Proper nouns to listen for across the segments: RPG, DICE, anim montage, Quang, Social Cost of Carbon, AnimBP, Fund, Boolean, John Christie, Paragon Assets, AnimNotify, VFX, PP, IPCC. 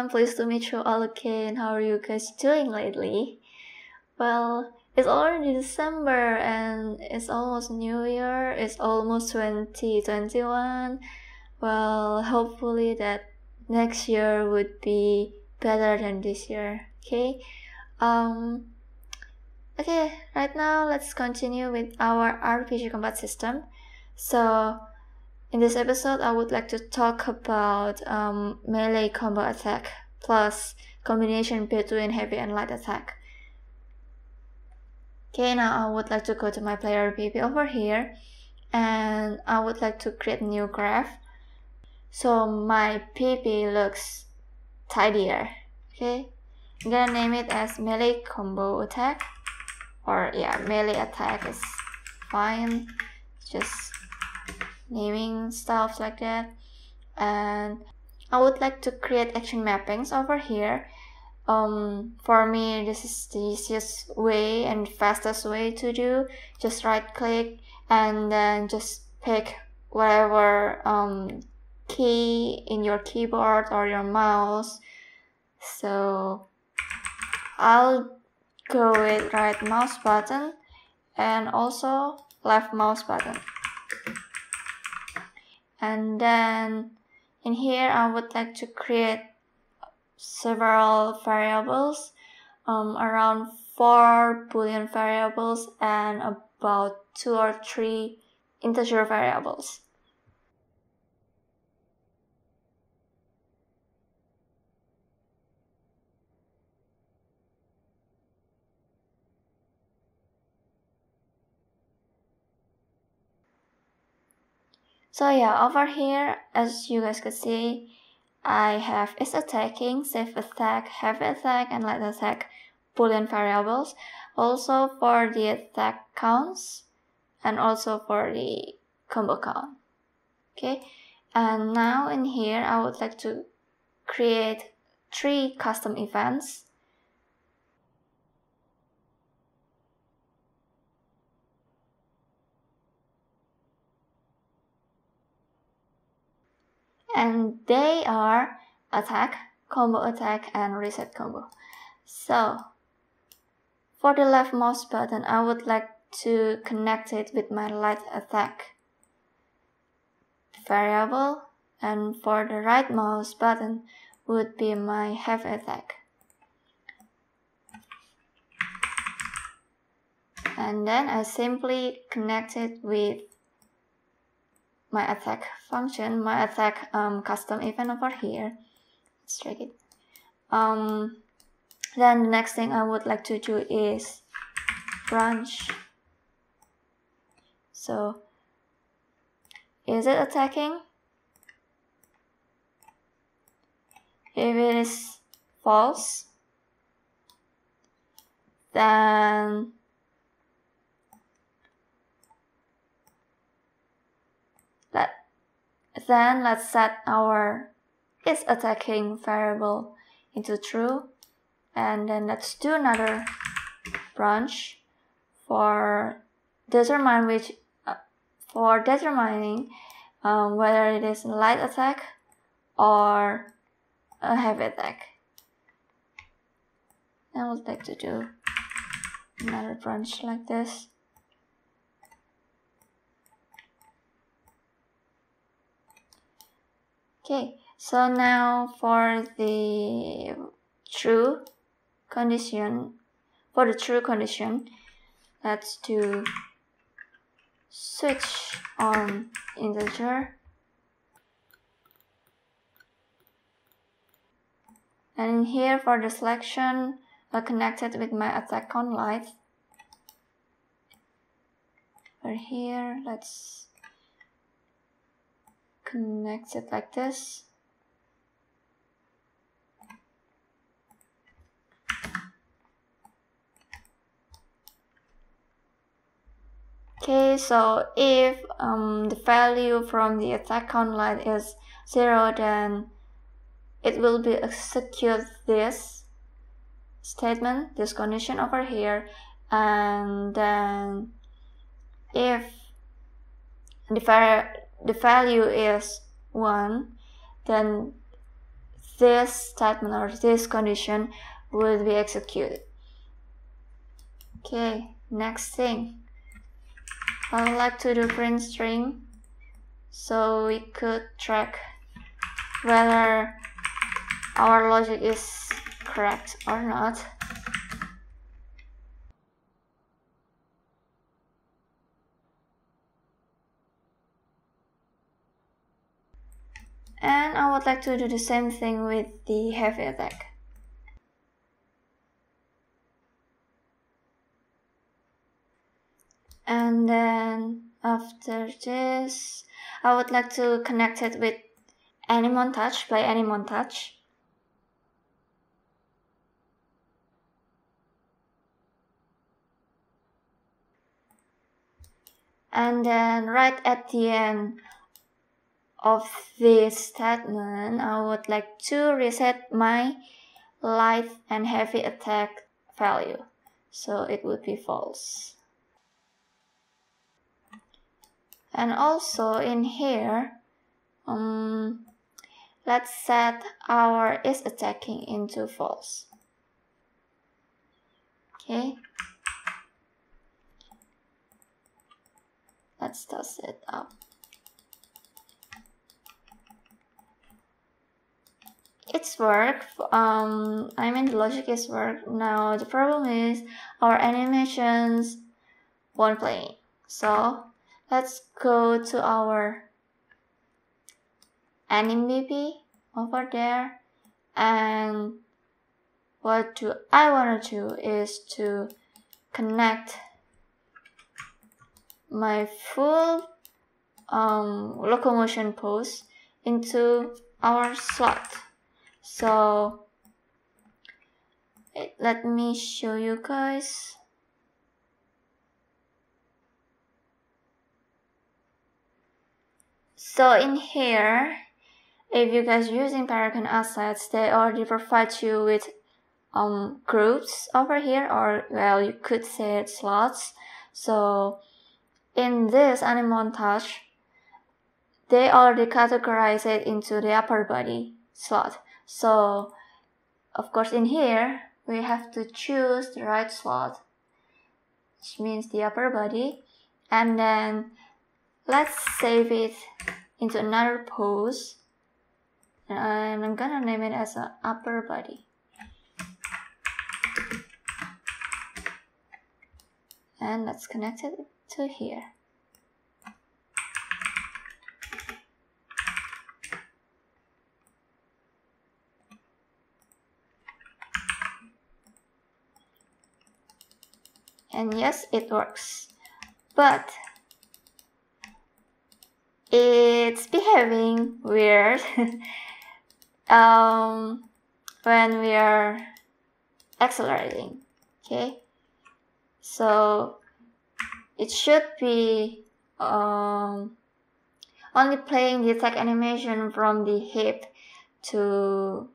everyone, pleased to meet you all again. How are you guys doing lately? Well, it's already December and it's almost New Year, it's almost 2021. Well, hopefully that next year would be better than this year, okay? Okay, right now let's continue with our RPG combat system. So, in this episode, I would like to talk about melee combo attack plus combination between heavy and light attack. Okay, now I would like to go to my player PP over here, and I would like to create a new graph so my PP looks tidier. Okay, I'm gonna name it as melee combo attack, or yeah, melee attack is fine. Just naming stuff like that. And I would like to create action mappings over here. For me, this is the easiest way and fastest way to do. Just right click and then just pick whatever key in your keyboard or your mouse. So I'll go with right mouse button and also left mouse button. And then in here, I would like to create several variables, around 4 Boolean variables and about 2 or 3 integer variables. So yeah, over here, as you guys could see, I have is attacking, safe attack, heavy attack, and light attack Boolean variables. Also for the attack counts, and also for the combo count. Okay, and now in here, I would like to create 3 custom events. And they are attack, combo attack, and reset combo. So, for the left mouse button, I would like to connect it with my light attack variable. And for the right mouse button would be my heavy attack. And then I simply connect it with my attack function, my attack custom event over here. Let's check it. Then the next thing I would like to do is branch. So, is it attacking? If it is false, then let's set our is attacking variable into true, and then let's do another branch for determine which whether it is light attack or a heavy attack. I would like to do another branch like this. Okay, so now for the true condition, let's do switch on integer, and here for the selection, I connected with my attack on light. Over here, let's connect it like this. Okay, so if the value from the attack count light is 0, then it will be execute this statement, this condition over here, and then if the value is 1, then this statement or this condition will be executed. Okay, next thing, I would like to do print string so we could track whether our logic is correct or not. And I would like to do the same thing with the heavy attack. And then after this, I would like to connect it with anim montage by anim montage. And then right at the end of this statement, I would like to reset my light and heavy attack value, so it would be false. And also in here, let's set our is attacking into false. Okay, let's test it up. It's worked. I mean, the logic is worked. Now the problem is our animations won't play. So let's go to our AnimBP over there, and what do I want to do is to connect my full locomotion pose into our slot. So let me show you guys. So in here, if you guys are using Paragon Assets, they already provide you with groups over here, or well, you could say it slots. So in this anim montage, they already categorize it into the upper body slot. So, of course, in here, we have to choose the right slot, which means the upper body. And then, let's save it into another pose. And I'm gonna name it as an upper body. And let's connect it to here. And yes, it works, but it's behaving weird when we are accelerating. Okay, so it should be only playing the attack animation from the hip to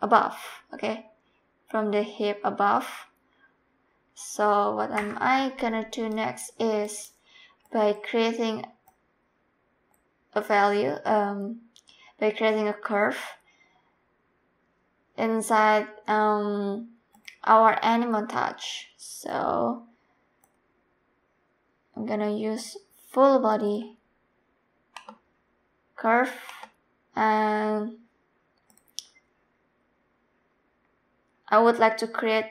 above. Okay, from the hip above. So what am I gonna do next is by creating a value, by creating a curve inside our anim montage. So I'm gonna use full body curve, and I would like to create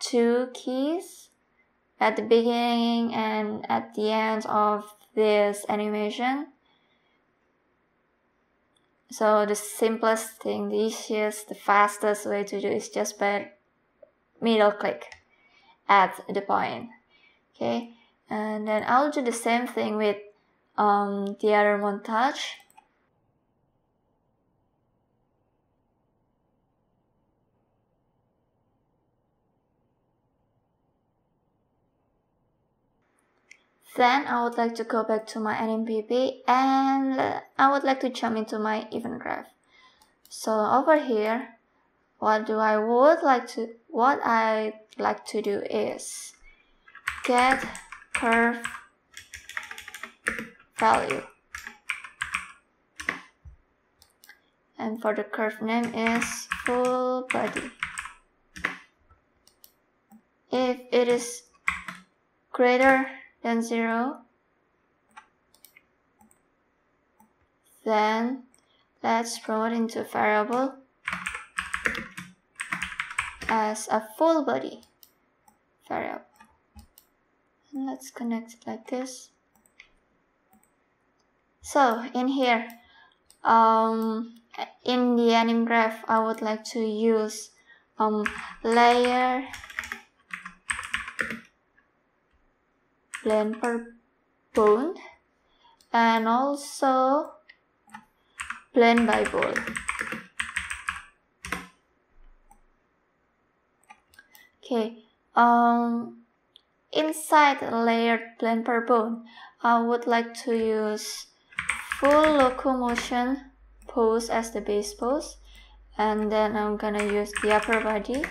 two keys at the beginning and at the end of this animation. So the simplest thing, the easiest, the fastest way to do is just by middle click at the point. Okay, and then I'll do the same thing with the other montage. Then I would like to go back to my AnimPP, and I would like to jump into my event graph. So over here, what I'd like to do is get curve value. and for the curve name is full body. If it is greater than 0, then let's promote into variable as a full body variable. And let's connect it like this. So in here, in the anim graph, I would like to use layer blend per bone and also blend by bone. Okay, inside layered blend per bone, I would like to use full locomotion pose as the base pose, and then I'm gonna use the upper body.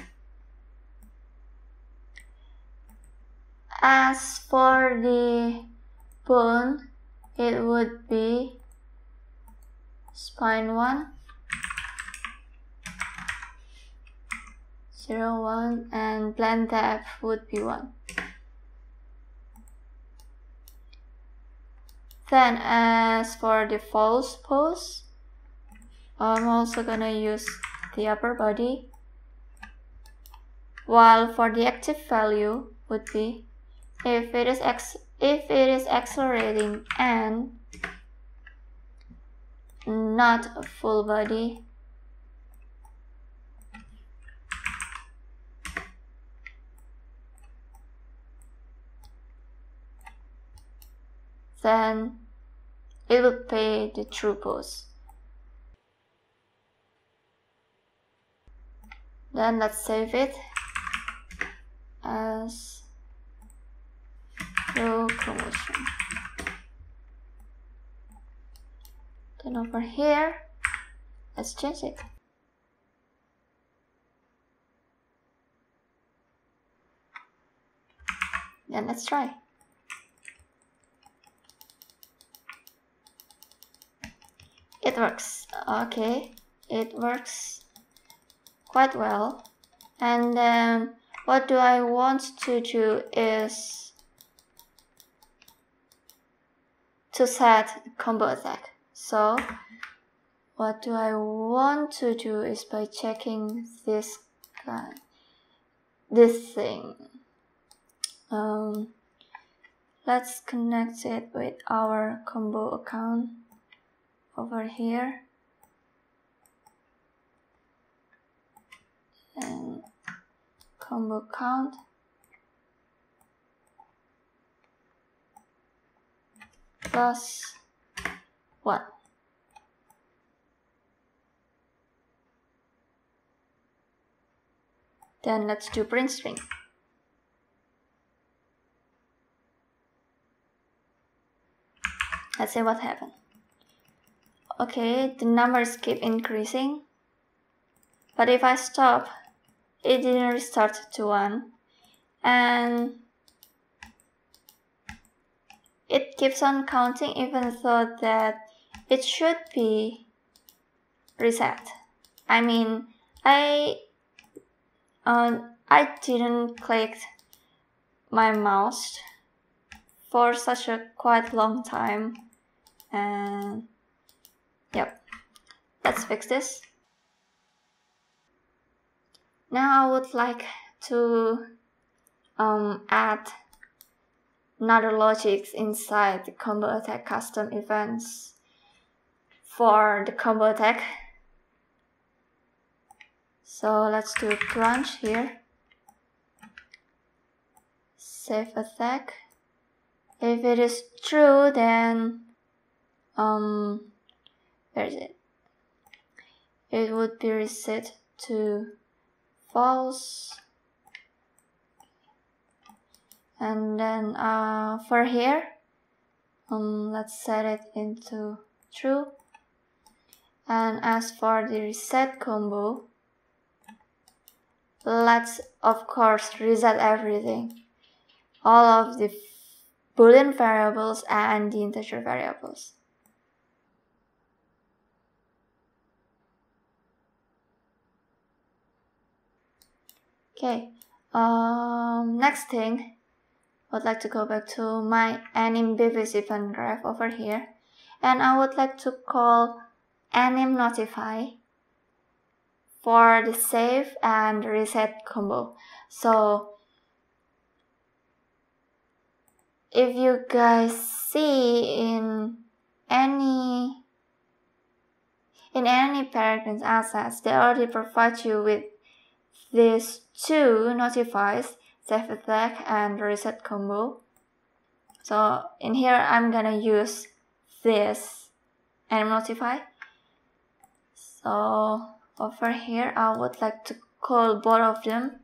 As for the bone, it would be spine 1, 0, 1, and blend depth would be 1. Then as for the false pose, I'm also gonna use the upper body, while for the active value would be if it is accelerating and not a full body, then it will pay the true pose. Then let's save it as locomotion. Then over here, let's change it. Then let's try. It works. Okay, it works quite well. And what do I want to do is to set combo attack. So what do I want to do is by checking this guy, this thing. Let's connect it with our combo account. Over here, and combo count, +1. Then let's do print string. Let's see what happened. Okay, the numbers keep increasing, but if I stop, it didn't restart to 1, and it keeps on counting even though that it should be reset. I mean, I didn't click my mouse for such a quite long time, and yep, let's fix this. Now I would like to add another logics inside the combo attack custom events. For the combo attack, so let's do crunch here, save attack. If it is true, then it would be reset to false, and then for here, let's set it into true. And as for the reset combo, let's of course reset everything, all of the Boolean variables and the integer variables. Okay, next thing, I would like to go back to my AnimBP event graph over here, and I would like to call AnimNotify for the save and reset combo. So if you guys see in any Paragon Assets, they already provide you with these two notifies, save attack and reset combo. So in here I'm gonna use this AnimNotify. So over here I would like to call both of them.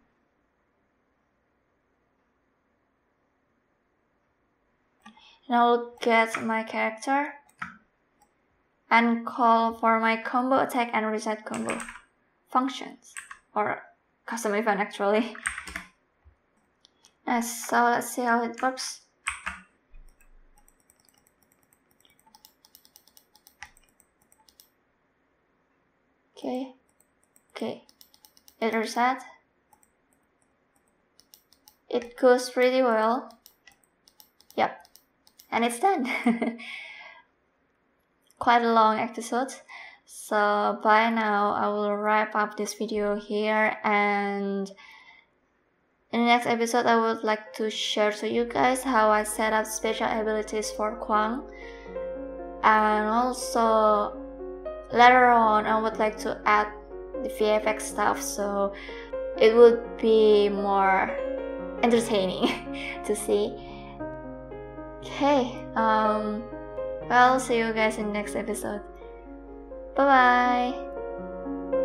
And I will get my character and call for my combo attack and reset combo functions, or custom event actually. Nice, so let's see how it works. Okay, okay, it reset. It goes pretty well. Yep. And it's done. Quite a long episode. So by now I will wrap up this video here, and in the next episode I would like to share to you guys how I set up special abilities for Quang, and also later on I would like to add the VFX stuff so it would be more entertaining to see. Okay, well, see you guys in the next episode. Bye-bye!